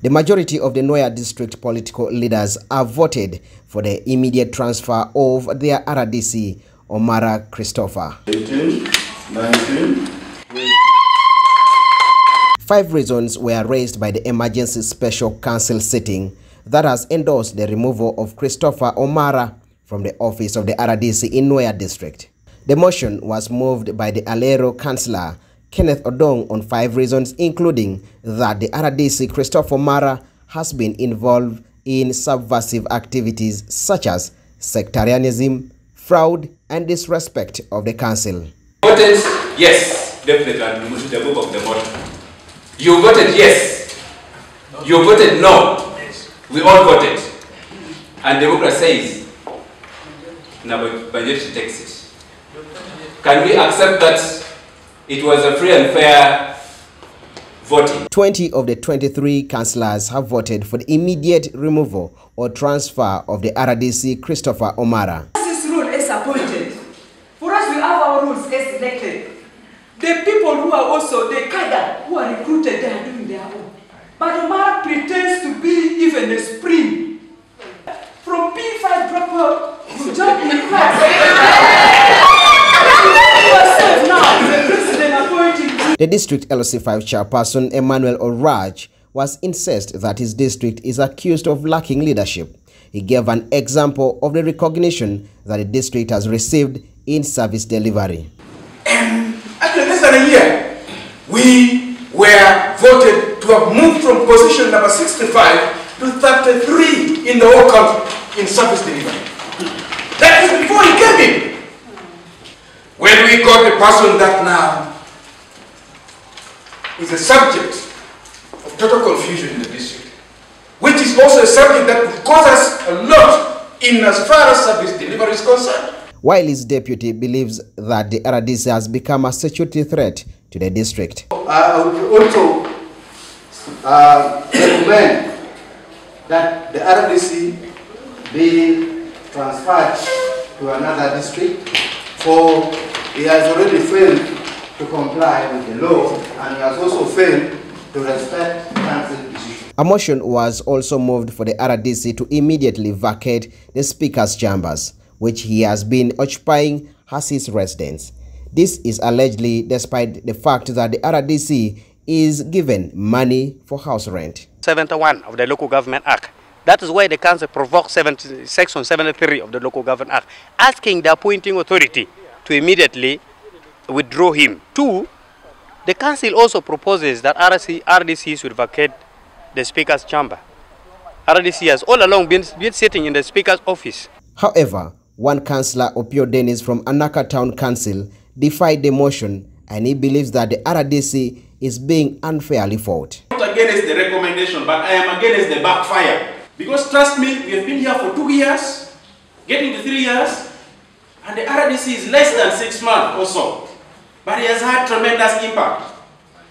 The majority of the Nwoya district political leaders have voted for the immediate transfer of their RDC, Omara Christopher. 18, 19, 20. 5 reasons were raised by the Emergency Special Council sitting that has endorsed the removal of Christopher Omara from the office of the RDC in Nwoya district. The motion was moved by the Alero councillor, Kenneth Odong, on 5 reasons, including that the RDC Christopher Omara has been involved in subversive activities such as sectarianism, fraud, and disrespect of the council. Voters, yes, definitely, and the book of the motion. You voted yes. You voted no. We all voted. And democracy says, now budget takes it. Can we accept that? It was a free and fair voting. 20 of the 23 councillors have voted for the immediate removal or transfer of the RDC Christopher Omara. This rule is appointed. For us, we have our rules as elected. The people who are also, the cadre who are recruited, they are doing their own. But Omara pretends to be even a spring. From P5 dropout to jump in class. The district LC5 chairperson Emmanuel Oraj was incensed that his district is accused of lacking leadership. He gave an example of the recognition that the district has received in service delivery. After less than a year, we were voted to have moved from position number 65 to 33 in the whole country in service delivery. That is before he came in. When we got the person that now is a subject of total confusion in the district, which is also a subject that will cause us a lot in as far as service delivery is concerned. While his deputy believes that the RDC has become a security threat to the district. I would also recommend that the RDC be transferred to another district, for he has already failed to comply with the law and has also failed to respect council decision. A motion was also moved for the RDC to immediately vacate the Speaker's chambers, which he has been occupying as his residence. This is allegedly despite the fact that the RDC is given money for house rent. 71 of the Local Government Act. That is why the council provoked Section 73 of the Local Government Act, asking the appointing authority to immediately withdraw him. 2, the council also proposes that RDC should vacate the Speaker's chamber. RDC has all along been sitting in the Speaker's office. However, one councillor, Opio Dennis from Anaka Town Council, defied the motion, and he believes that the RDC is being unfairly fought. I'm not against the recommendation, but I am against the backfire. Because trust me, we have been here for 2 years, getting to 3 years, and the RDC is less than 6 months or so. But it has had tremendous impact.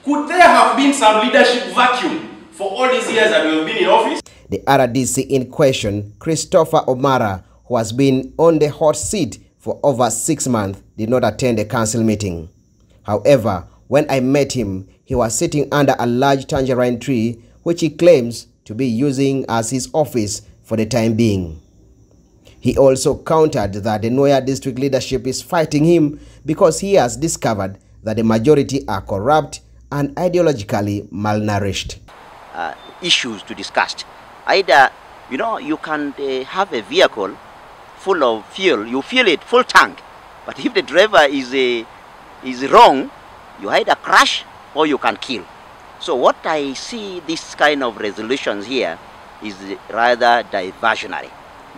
Could there have been some leadership vacuum for all these years that we have been in office? The RDC in question, Christopher Omara, who has been on the hot seat for over 6 months, did not attend the council meeting. However, when I met him, he was sitting under a large tangerine tree, which he claims to be using as his office for the time being. He also countered that the Nwoya district leadership is fighting him because he has discovered that the majority are corrupt and ideologically malnourished. Issues to discuss. Either, you know, you can have a vehicle full of fuel, you fill it full tank, but if the driver is wrong, you either crash or you can kill. So what I see this kind of resolutions here is rather diversionary.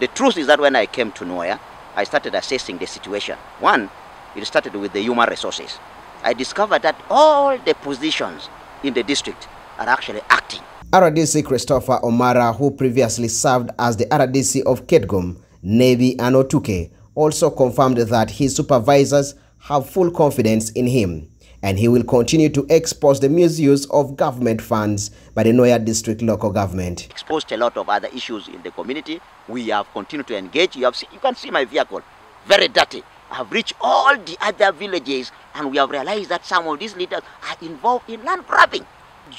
The truth is that when I came to Nwoya, I started assessing the situation. 1, it started with the human resources. I discovered that all the positions in the district are actually acting. RDC Christopher Omara, who previously served as the RDC of Ketgum, Nebbi Anotuke, also confirmed that his supervisors have full confidence in him, and he will continue to expose the misuse of government funds by the Nwoya district local government. Exposed a lot of other issues in the community. We have continued to engage. You can see my vehicle, very dirty. I have reached all the other villages, and we have realized that some of these leaders are involved in land grabbing.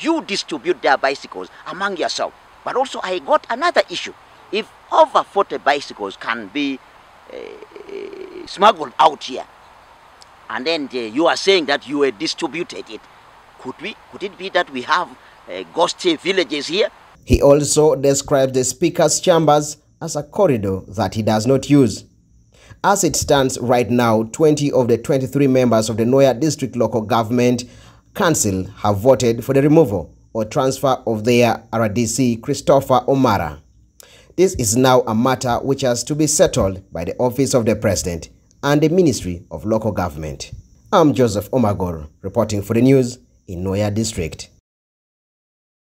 you distribute their bicycles among yourself. But also I got another issue. If over 40 bicycles can be smuggled out here, and then you are saying that you were distributed it, could it be that we have ghostly villages here? He also described the Speaker's chambers as a corridor that he does not use. As it stands right now, 20 of the 23 members of the Nwoya District Local Government Council have voted for the removal or transfer of their RDC, Christopher Omara. This is now a matter which has to be settled by the Office of the President and the Ministry of Local Government. I'm Joseph Omagor, reporting for the news in Nwoya District.